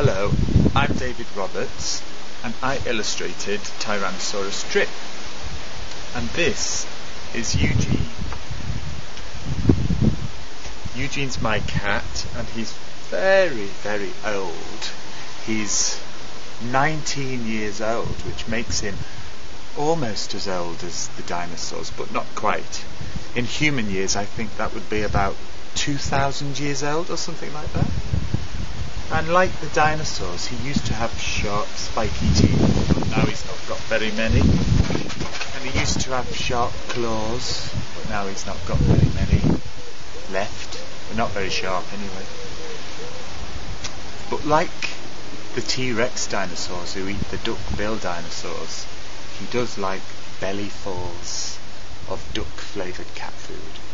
Hello, I'm David Roberts and I illustrated Tyrannosaurus Trip, and this is Eugene. Eugene's my cat and he's very, very old. He's 19 years old, which makes him almost as old as the dinosaurs, but not quite. In human years I think that would be about 2,000 years old or something like that. And like the dinosaurs, he used to have sharp, spiky teeth, but now he's not got very many. And he used to have sharp claws, but now he's not got very many left. They're not very sharp anyway. But like the T-Rex dinosaurs who eat the duck-bill dinosaurs, he does like bellyfuls of duck-flavoured cat food.